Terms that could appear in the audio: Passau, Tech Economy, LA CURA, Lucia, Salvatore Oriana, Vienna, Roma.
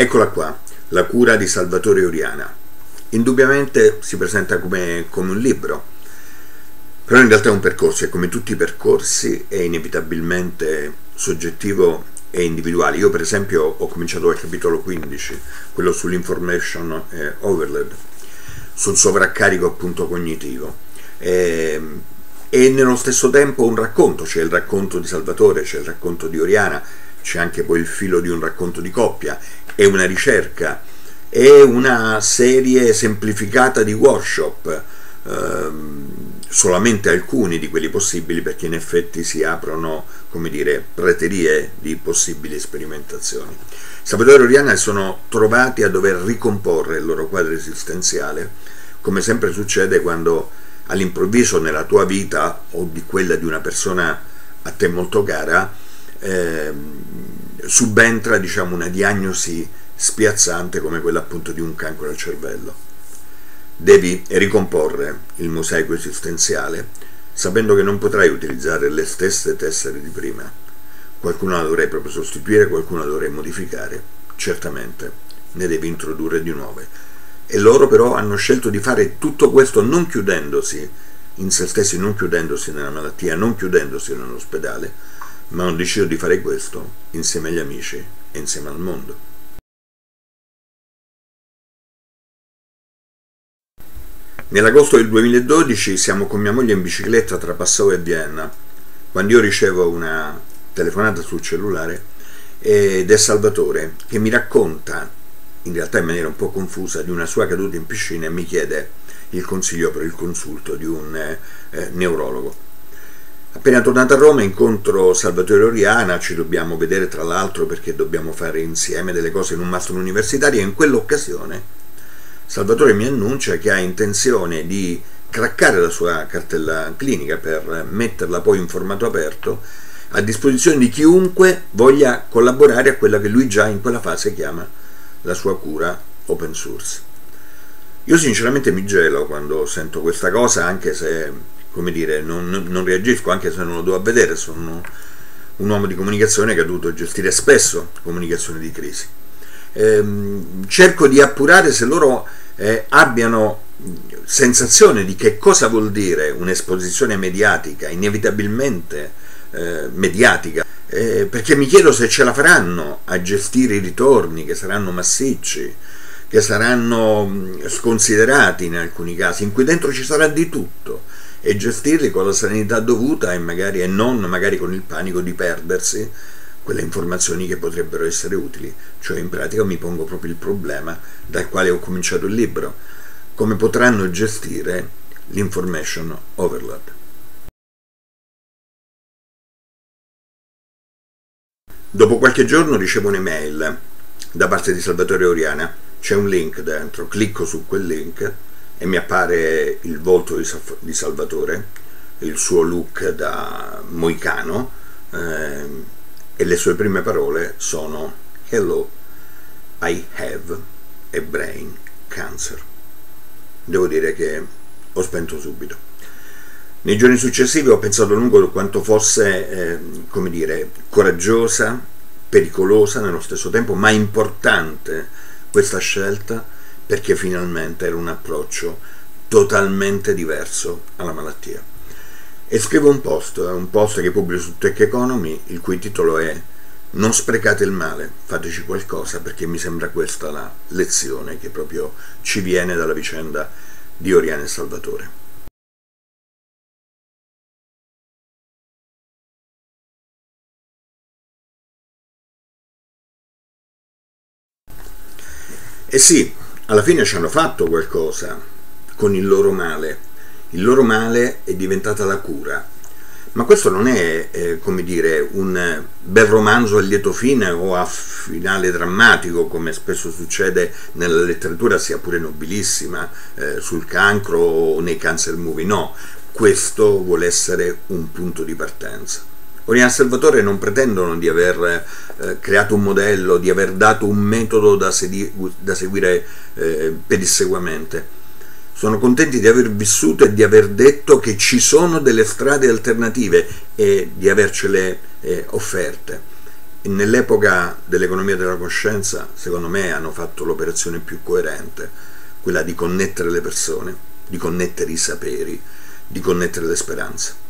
Eccola qua, la cura di Salvatore Oriana. Indubbiamente si presenta come un libro, però in realtà è un percorso e come tutti i percorsi è inevitabilmente soggettivo e individuale. Io per esempio ho cominciato dal capitolo 15, quello sull'information overload, sul sovraccarico appunto cognitivo, e nello stesso tempo un racconto. C'è il racconto di Salvatore, c'è il racconto di Oriana, c'è anche poi il filo di un racconto di coppia, è una ricerca, è una serie semplificata di workshop, solamente alcuni di quelli possibili, perché in effetti si aprono, come dire, praterie di possibili sperimentazioni. Salvatore e Oriana sono trovati a dover ricomporre il loro quadro esistenziale, come sempre succede quando all'improvviso nella tua vita o di quella di una persona a te molto cara subentra, diciamo, una diagnosi spiazzante come quella appunto di un cancro al cervello. Devi ricomporre il mosaico esistenziale sapendo che non potrai utilizzare le stesse tessere di prima. Qualcuno la dovrai proprio sostituire, qualcuno la dovrai modificare, certamente ne devi introdurre di nuove. E loro però hanno scelto di fare tutto questo non chiudendosi in se stessi, non chiudendosi nella malattia, non chiudendosi nell'ospedale, ma ho deciso di fare questo insieme agli amici e insieme al mondo. Nell'agosto del 2012 siamo con mia moglie in bicicletta tra Passau e Vienna, quando io ricevo una telefonata sul cellulare ed è Salvatore che mi racconta, in realtà in maniera un po' confusa, di una sua caduta in piscina e mi chiede il consiglio per il consulto di un neurologo. Appena tornato a Roma incontro Salvatore Oriana, ci dobbiamo vedere tra l'altro perché dobbiamo fare insieme delle cose in un master universitario, e in quell'occasione Salvatore mi annuncia che ha intenzione di craccare la sua cartella clinica per metterla poi in formato aperto a disposizione di chiunque voglia collaborare a quella che lui già in quella fase chiama la sua cura open source. Io sinceramente mi gelo quando sento questa cosa, anche se, come dire, non reagisco, anche se non lo do a vedere. Sono un uomo di comunicazione che ha dovuto gestire spesso comunicazione di crisi. Cerco di appurare se loro abbiano sensazione di che cosa vuol dire un'esposizione mediatica, inevitabilmente mediatica, perché mi chiedo se ce la faranno a gestire i ritorni, che saranno massicci, che saranno sconsiderati in alcuni casi, in cui dentro ci sarà di tutto, e gestirli con la serenità dovuta e non magari con il panico di perdersi quelle informazioni che potrebbero essere utili. Cioè in pratica mi pongo proprio il problema dal quale ho cominciato il libro: come potranno gestire l'information overload. Dopo qualche giorno ricevo un'email da parte di Salvatore Oriana, c'è un link dentro, clicco su quel link e mi appare il volto di Salvatore, il suo look da moicano, e le sue prime parole sono "Hello, I have a brain cancer". Devo dire che ho spento subito. Nei giorni successivi ho pensato a lungo quanto fosse, come dire, coraggiosa, pericolosa nello stesso tempo, ma importante questa scelta, perché finalmente era un approccio totalmente diverso alla malattia. E scrivo un post che pubblico su Tech Economy, il cui titolo è "Non sprecate il male, fateci qualcosa", perché mi sembra questa la lezione che proprio ci viene dalla vicenda di Oriana e Salvatore. E sì, alla fine ci hanno fatto qualcosa con il loro male. Il loro male è diventata la cura. Ma questo non è, come dire, un bel romanzo a lieto fine o a finale drammatico, come spesso succede nella letteratura, sia pure nobilissima, sul cancro o nei cancer movie. No, questo vuole essere un punto di partenza. Oriana e Salvatore non pretendono di aver creato un modello, di aver dato un metodo da seguire pedissequamente. Sono contenti di aver vissuto e di aver detto che ci sono delle strade alternative e di avercele offerte. nell'epoca dell'economia della coscienza, secondo me, hanno fatto l'operazione più coerente, quella di connettere le persone, di connettere i saperi, di connettere le speranze.